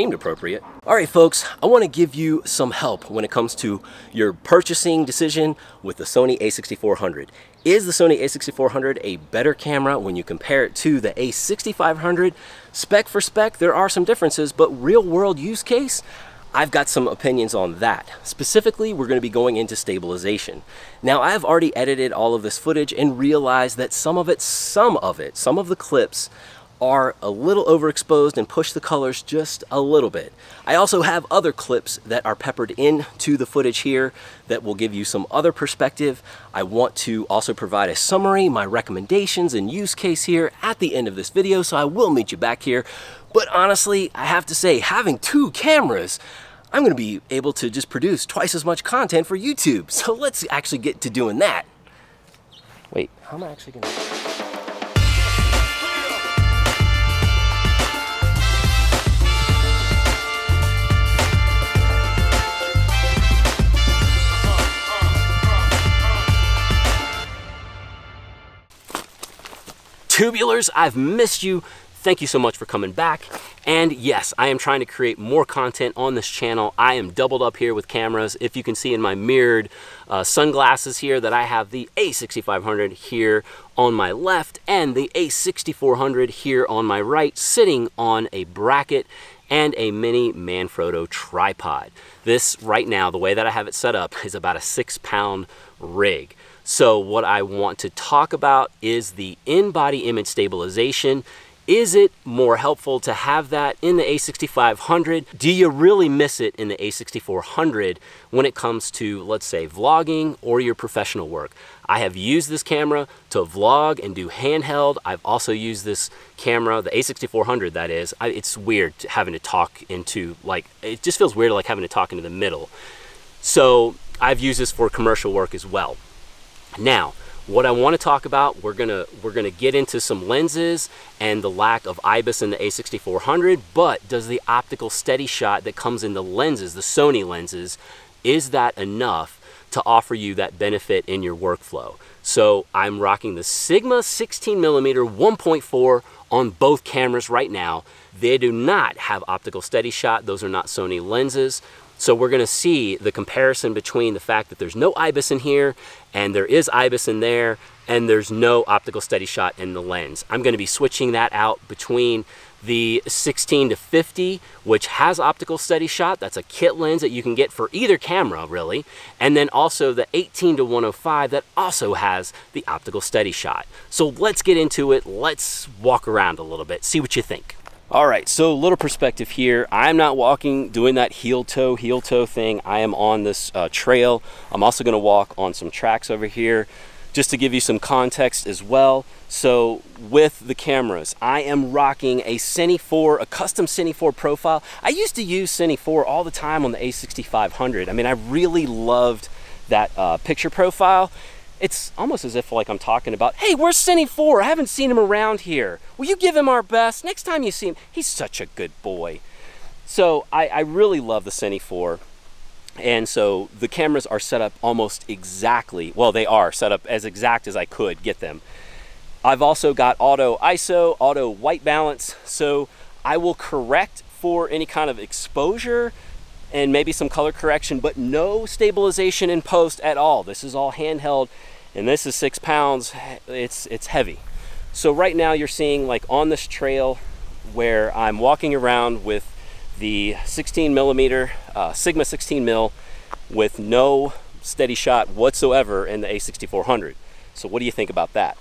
seemed appropriate. All right, folks, I want to give you some help when it comes to your purchasing decision with the Sony a6400. Is the Sony a6400 a better camera when you compare it to the a6500? Spec for spec, there are some differences, but real world use case, I've got some opinions on that. Specifically, we're going to be going into stabilization. Now, I've already edited all of this footage and realized that some of the clips are a little overexposed and push the colors just a little bit. I also have other clips that are peppered into the footage here that will give you some other perspective. I want to also provide a summary, my recommendations and use case here at the end of this video, so I will meet you back here. But honestly, I have to say, having two cameras, I'm gonna be able to just produce twice as much content for YouTube. So let's actually get to doing that. Wait, how am I actually gonna... Tubulars, I've missed you. Thank you so much for coming back. And yes, I am trying to create more content on this channel. I am doubled up here with cameras. If you can see in my mirrored sunglasses here that I have the a6500 here on my left and the a6400 here on my right, sitting on a bracket and a mini Manfrotto tripod. This right now, the way that I have it set up, is about a 6-pound rig. So what I want to talk about is the in-body image stabilization. Is it more helpful to have that in the a6500? Do you really miss it in the a6400 when it comes to, let's say, vlogging or your professional work? I have used this camera to vlog and do handheld. I've also used this camera, the a6400 that is. It's weird having to talk into, like, it just feels weird like having to talk into the middle. So I've used this for commercial work as well. Now, what I want to talk about, we're gonna get into some lenses and the lack of IBIS in the a6400, but does the optical steady shot that comes in the lenses, the Sony lenses, is that enough to offer you that benefit in your workflow? So I'm rocking the Sigma 16mm 1.4 on both cameras right now. They do not have optical steady shot. Those are not Sony lenses. So we're gonna see the comparison between the fact that there's no IBIS in here and there is IBIS in there and there's no optical steady shot in the lens. I'm gonna be switching that out between the 16-50, which has optical steady shot. That's a kit lens that you can get for either camera really. And then also the 18-105 that also has the optical steady shot. So let's get into it. Let's walk around a little bit, see what you think. All right, so little perspective here. I'm not walking, doing that heel toe thing. I am on this trail. I'm also gonna walk on some tracks over here just to give you some context as well. So with the cameras, I am rocking a Cine 4, a custom Cine 4 profile. I used to use Cine 4 all the time on the a6500. I mean, I really loved that picture profile. It's almost as if like I'm talking about, hey, where's Cine 4? I haven't seen him around here. Will you give him our best? Next time you see him, he's such a good boy. So I really love the Cine 4. And so the cameras are set up almost exactly, well, they are set up as exact as I could get them. I've also got auto ISO, auto white balance. So I will correct for any kind of exposure and maybe some color correction, but no stabilization in post at all. This is all handheld, and this is 6 pounds. It's heavy. So right now you're seeing like on this trail where I'm walking around with the 16mm, Sigma 16mm with no steady shot whatsoever in the a6400. So what do you think about that?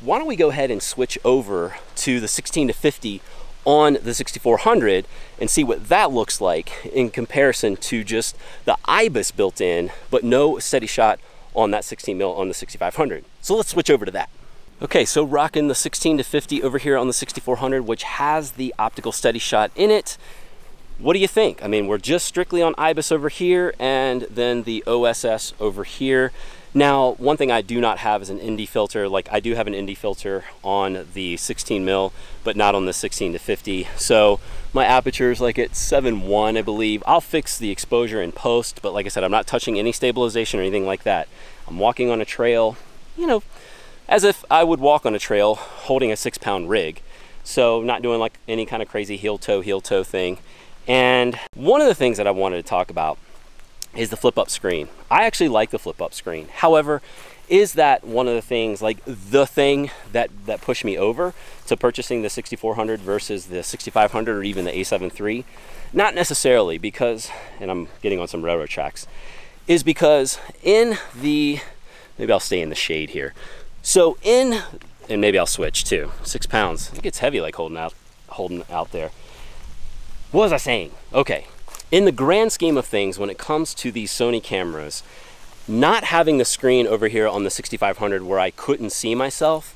Why don't we go ahead and switch over to the 16-50 on the 6400 and see what that looks like in comparison to just the IBIS built in, but no steady shot on that 16mm on the 6500. So let's switch over to that. Okay, so rocking the 16-50 over here on the 6400, which has the optical steady shot in it. What do you think? I mean, we're just strictly on IBIS over here and then the OSS over here. Now, one thing I do not have is an ND filter. Like I do have an ND filter on the 16mm, but not on the 16-50. So my aperture is like at 7.1, I believe. I'll fix the exposure in post, but like I said, I'm not touching any stabilization or anything like that. I'm walking on a trail, you know, as if I would walk on a trail holding a 6-pound rig. So not doing like any kind of crazy heel toe thing. And one of the things that I wanted to talk about is the flip up screen. I actually like the flip up screen. However, is that one of the things, like the thing that pushed me over to purchasing the 6400 versus the 6500 or even the A7 III? Not necessarily, because, and I'm getting on some railroad tracks, is because in the, maybe I'll stay in the shade here. So in, and maybe I'll switch too, 6 pounds. It gets heavy like holding out there. What was I saying? Okay. In the grand scheme of things, when it comes to these Sony cameras, not having the screen over here on the 6500 where I couldn't see myself,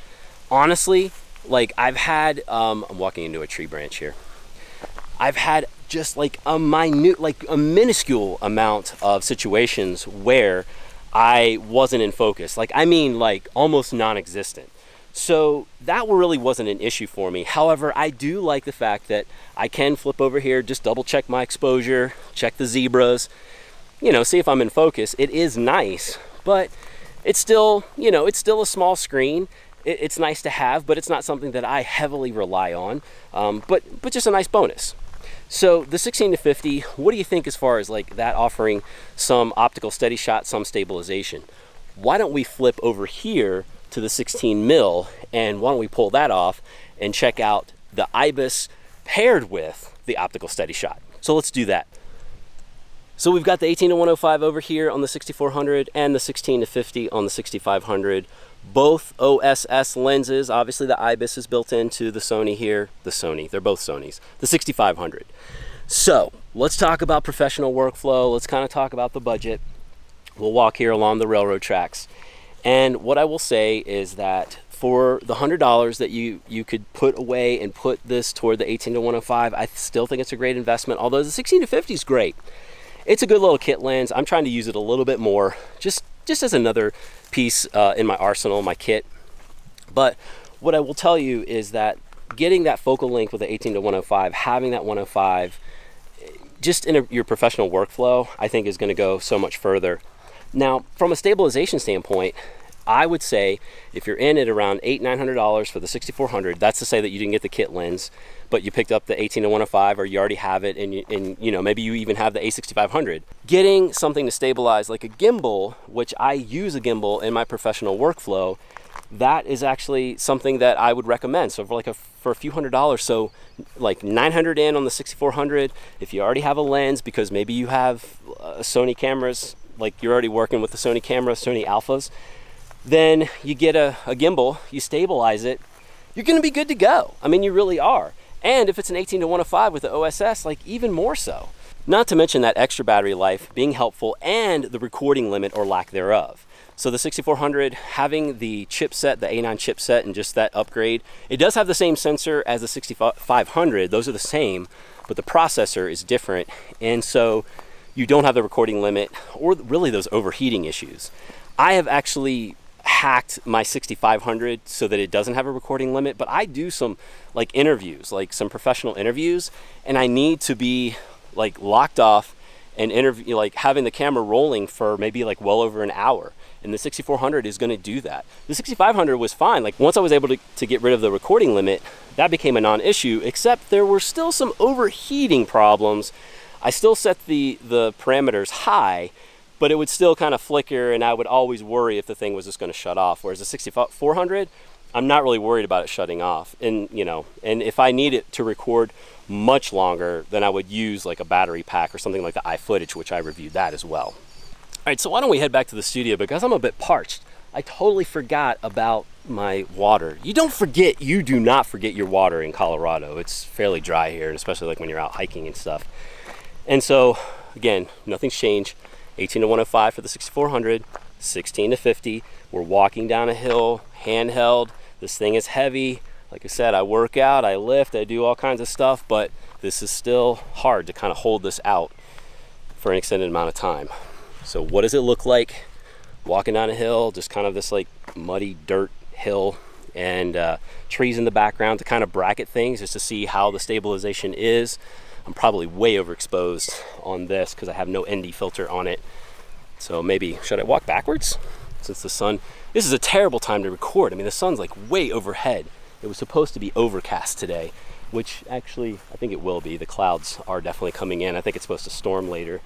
honestly, like I've had, I'm walking into a tree branch here. I've had just like a minute, like a minuscule amount of situations where I wasn't in focus. Like, I mean, like almost non-existent. So that really wasn't an issue for me. However, I do like the fact that I can flip over here, just double check my exposure, check the zebras, you know, see if I'm in focus. It is nice, but it's still, you know, it's still a small screen. It's nice to have, but it's not something that I heavily rely on, but just a nice bonus. So the 16 to 50, what do you think as far as like that offering some optical steady shot, some stabilization? Why don't we flip over here to the 16 mil and why don't we pull that off and check out the IBIS paired with the optical steady shot? So let's do that. So we've got the 18 to 105 over here on the 6400 and the 16 to 50 on the 6500. Both OSS lenses, obviously the IBIS is built into the Sony here. The Sony, they're both Sonys, the 6500. So let's talk about professional workflow. Let's kind of talk about the budget. We'll walk here along the railroad tracks. And what I will say is that for the $100 that you could put away and put this toward the 18 to 105, I still think it's a great investment, although the 16 to 50 is great. It's a good little kit lens. I'm trying to use it a little bit more, just as another piece in my arsenal, my kit. But what I will tell you is that getting that focal length with the 18 to 105, having that 105, just in your professional workflow, I think is gonna go so much further. Now, from a stabilization standpoint, I would say if you're in at around $800-900 for the 6400, that's to say that you didn't get the kit lens, but you picked up the 18 to 105, or you already have it, and you know maybe you even have the A6500. Getting something to stabilize like a gimbal, which I use a gimbal in my professional workflow, that is actually something that I would recommend. So for a few $100s, so like 900 in on the 6400. If you already have a lens, because maybe you have Sony cameras, like you're already working with the Sony camera, Sony Alphas. Then you get a gimbal, you stabilize it, you're gonna be good to go. I mean, you really are. And if it's an 18 to 105 with the OSS, like even more so. Not to mention that extra battery life being helpful and the recording limit or lack thereof. So the 6400, having the chipset, the A9 chipset, and just that upgrade, it does have the same sensor as the 6500, those are the same, but the processor is different. And so you don't have the recording limit or really those overheating issues. I have actually hacked my 6500 so that it doesn't have a recording limit, but I do some like interviews, like some professional interviews, and I need to be like locked off and interview, like having the camera rolling for maybe like well over an hour. And the 6400 is going to do that. The 6500 was fine. Like once I was able to get rid of the recording limit, that became a non-issue, except there were still some overheating problems. I still set the parameters high, but it would still kind of flicker, and I would always worry if the thing was just going to shut off. Whereas the 6400, I'm not really worried about it shutting off. And you know, and if I need it to record much longer, then I would use like a battery pack or something like the iFootage, which I reviewed that as well. All right, so why don't we head back to the studio because I'm a bit parched. I totally forgot about my water. You do not forget your water in Colorado. It's fairly dry here, and especially like when you're out hiking and stuff. And so again, nothing's changed. 18 to 105 for the 6400, 16 to 50. We're walking down a hill, handheld. This thing is heavy. Like I said, I work out, I lift, I do all kinds of stuff, but this is still hard to kind of hold this out for an extended amount of time. So what does it look like? Walking down a hill, just kind of this like muddy dirt hill, and trees in the background to kind of bracket things just to see how the stabilization is. I'm probably way overexposed on this because I have no ND filter on it. So maybe, should I walk backwards? Since the sun, this is a terrible time to record. I mean, the sun's like way overhead. It was supposed to be overcast today. which actually I think it will be. The clouds are definitely coming in. I think it's supposed to storm later.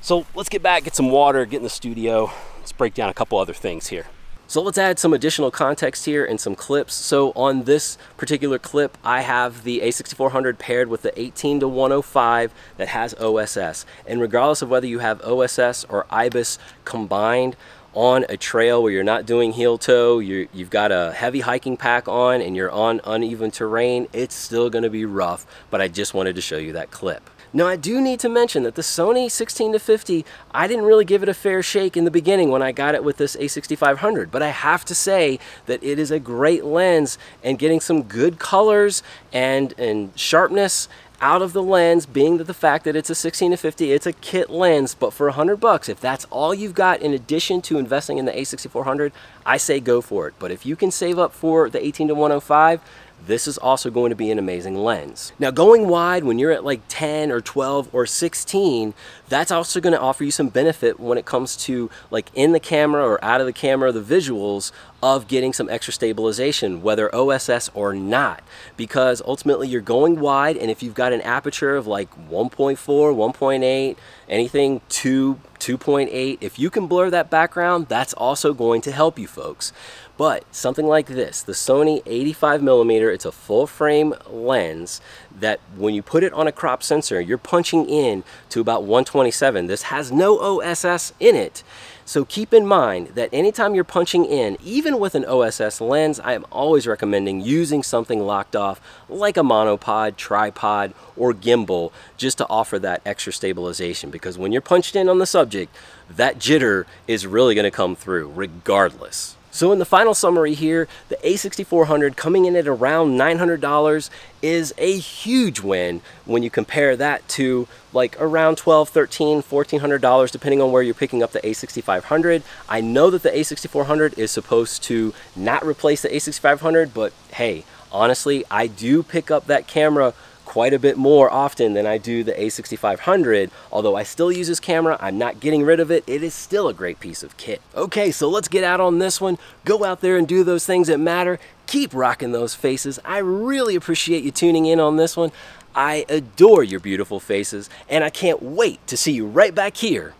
So let's get back, get some water, get in the studio. Let's break down a couple other things here. So let's add some additional context here and some clips. So on this particular clip, I have the A6400 paired with the 18-105 that has OSS. And regardless of whether you have OSS or IBIS combined on a trail where you're not doing heel toe, you've got a heavy hiking pack on and you're on uneven terrain, it's still gonna be rough, but I just wanted to show you that clip. Now I do need to mention that the Sony 16-50, I didn't really give it a fair shake in the beginning when I got it with this A6500, but I have to say that it is a great lens, and getting some good colors and sharpness out of the lens, being that the fact that it's a 16-50, it's a kit lens, but for $100, if that's all you've got in addition to investing in the A6400, I say go for it. But if you can save up for the 18-105, this is also going to be an amazing lens. Now going wide when you're at like 10 or 12 or 16, that's also going to offer you some benefit when it comes to like in the camera or out of the camera, the visuals of getting some extra stabilization, whether OSS or not, because ultimately you're going wide, and if you've got an aperture of like 1.4, 1.8, anything 2, 2.8, if you can blur that background, that's also going to help you folks. But something like this, the Sony 85mm, it's a full frame lens that when you put it on a crop sensor, you're punching in to about 127. This has no OSS in it. So keep in mind that anytime you're punching in, even with an OSS lens, I am always recommending using something locked off like a monopod, tripod, or gimbal, just to offer that extra stabilization, because when you're punched in on the subject, that jitter is really going to come through regardless. So in the final summary here, the A6400 coming in at around $900 is a huge win when you compare that to like around $1,200, $1,300, $1,400 depending on where you're picking up the A6500. I know that the A6400 is supposed to not replace the A6500, but hey, honestly, I do pick up that camera quite a bit more often than I do the A6500. Although I still use this camera, I'm not getting rid of it. It is still a great piece of kit. Okay, so let's get out on this one. Go out there and do those things that matter. Keep rocking those faces. I really appreciate you tuning in on this one. I adore your beautiful faces, and I can't wait to see you right back here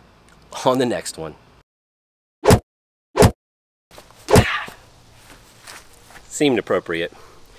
on the next one. Seemed appropriate.